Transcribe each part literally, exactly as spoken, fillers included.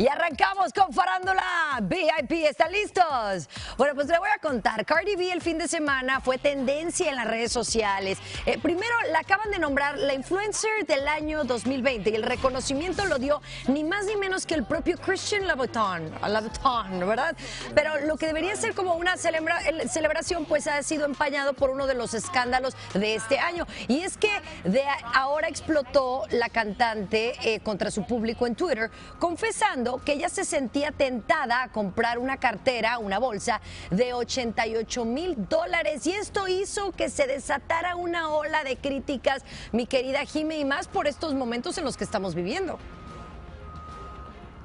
Y arrancamos con Farándula V I P. ¿Están listos? Bueno, pues les voy a contar. Cardi B el fin de semana fue tendencia en las redes sociales. Eh, primero, la acaban de nombrar la influencer del año dos mil veinte. Y el reconocimiento lo dio ni más ni menos que el propio Christian Louboutin, Louboutin, ¿verdad? Pero lo que debería ser como una celebra celebración, pues ha sido empañado por uno de los escándalos de este año. Y es que de ahora explotó la cantante eh, contra su público en Twitter, confesando que ella se sentía tentada a comprar una cartera, una bolsa de ochenta y ocho mil dólares, y esto hizo que se desatara una ola de críticas, mi querida Jime, y más por estos momentos en los que estamos viviendo.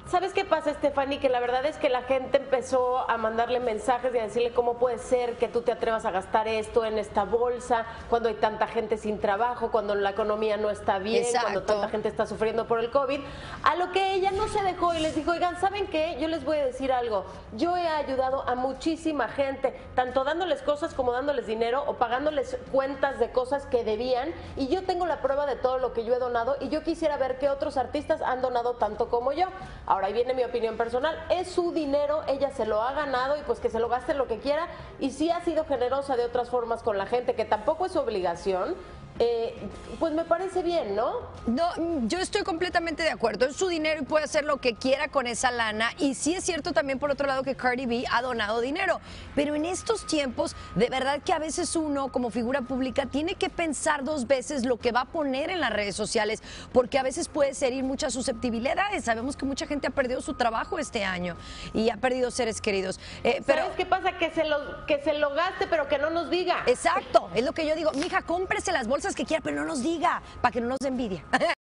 ¿Sabes qué pasa, Stephanie? Que la verdad es que la gente empezó a mandarle mensajes y a decirle cómo puede ser que tú te atrevas a gastar esto en esta bolsa cuando hay tanta gente sin trabajo, cuando la economía no está bien, Exacto. cuando tanta gente está sufriendo por el COVID. A lo que ella no se dejó y les dijo, oigan, ¿saben qué? Yo les voy a decir algo. Yo he ayudado a muchísima gente, tanto dándoles cosas como dándoles dinero o pagándoles cuentas de cosas que debían, y yo tengo la prueba de todo lo que yo he donado, y yo quisiera ver qué otros artistas han donado tanto como yo. Ahora, ahí viene mi opinión personal, es su dinero, ella se lo ha ganado y pues que se lo gaste lo que quiera, y sí ha sido generosa de otras formas con la gente, que tampoco es su obligación. Eh, pues me parece bien, ¿no? No, yo estoy completamente de acuerdo. Es su dinero y puede hacer lo que quiera con esa lana. Y sí es cierto también, por otro lado, que Cardi B ha donado dinero. Pero en estos tiempos, de verdad que a veces uno, como figura pública, tiene que pensar dos veces lo que va a poner en las redes sociales, porque a veces puede herir muchas susceptibilidades. Sabemos que mucha gente ha perdido su trabajo este año y ha perdido seres queridos. Eh, pero... ¿Sabes qué pasa? Que se, lo, que se lo gaste, pero que no nos diga. Exacto, es lo que yo digo. Mija, cómprese las bolsas que quiera, pero no nos diga, para que no nos dé envidia.